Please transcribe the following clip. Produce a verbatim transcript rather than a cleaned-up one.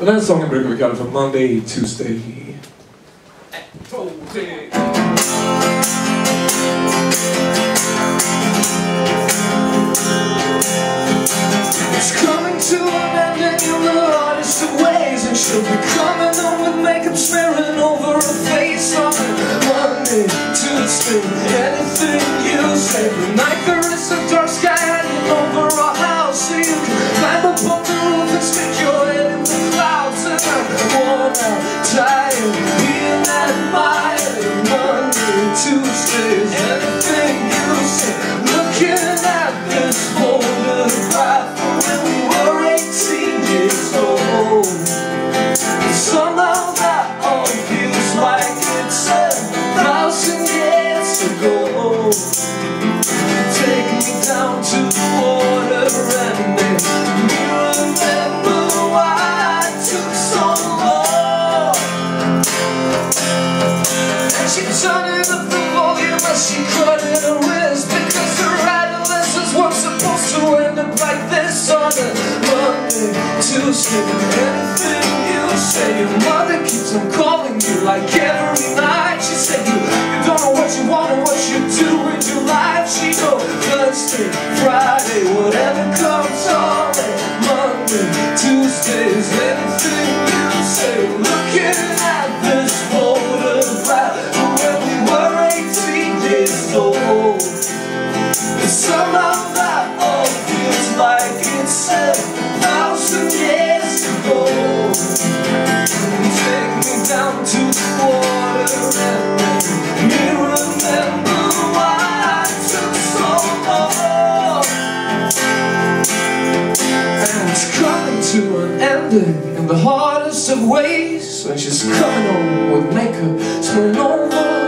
Den här sången brukar vi kalla för Monday, Tuesday. Ett, två, tre. It's coming to an end and you're the hardest of ways, and she'll be coming home with makeup smearing over her face on Monday, Tuesday. Anything you say, the night there is a dark sky hanging over our house, so you can climb up on the roof and stick your head in the clouds. And I'm worn out, tired, being admired. Monday, Tuesday, anything you say, looking at this photograph. Somehow that all feels like it's a thousand years ago. Take me down to the water and make me remember why I took so long. And she turned up the volume as she cut in her wrist, because her adolescence was supposed to end up like this on a Monday, Tuesday, anything. Your mother keeps on calling you like every night. She said you, you don't know what you want or what you do in your life. She goes Thursday, Friday, whatever comes on it. Monday, Tuesdays, anything you say. Looking at this photograph when we were eighteen years old. And somehow that all feels like it's a thousand years ago. Down to the water and me remember why I took so long. And it's coming to an ending in the hardest of ways, when she's coming home with makeup smearing over